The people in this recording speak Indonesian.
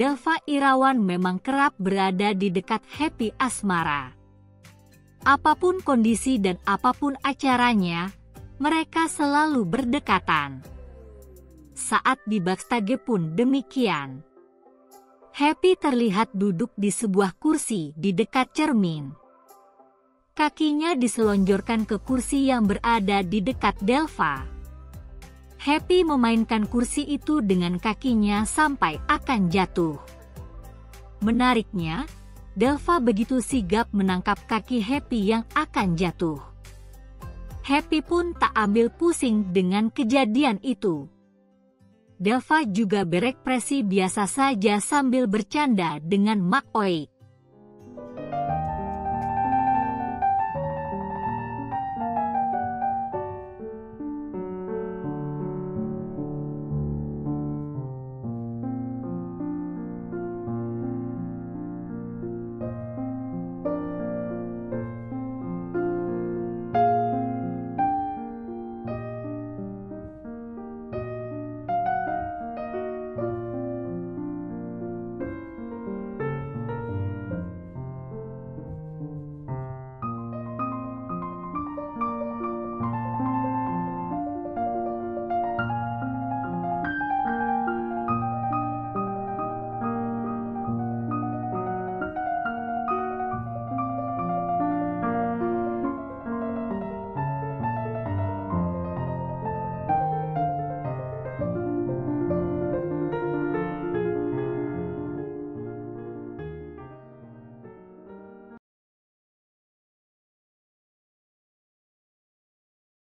Delva Irawan memang kerap berada di dekat Happy Asmara. Apapun kondisi dan apapun acaranya, mereka selalu berdekatan. Saat di backstage pun demikian. Happy terlihat duduk di sebuah kursi di dekat cermin. Kakinya diselonjorkan ke kursi yang berada di dekat Delva. Happy memainkan kursi itu dengan kakinya sampai akan jatuh. Menariknya, Delva begitu sigap menangkap kaki Happy yang akan jatuh. Happy pun tak ambil pusing dengan kejadian itu. Delva juga berekspresi biasa saja sambil bercanda dengan Mak Oyik.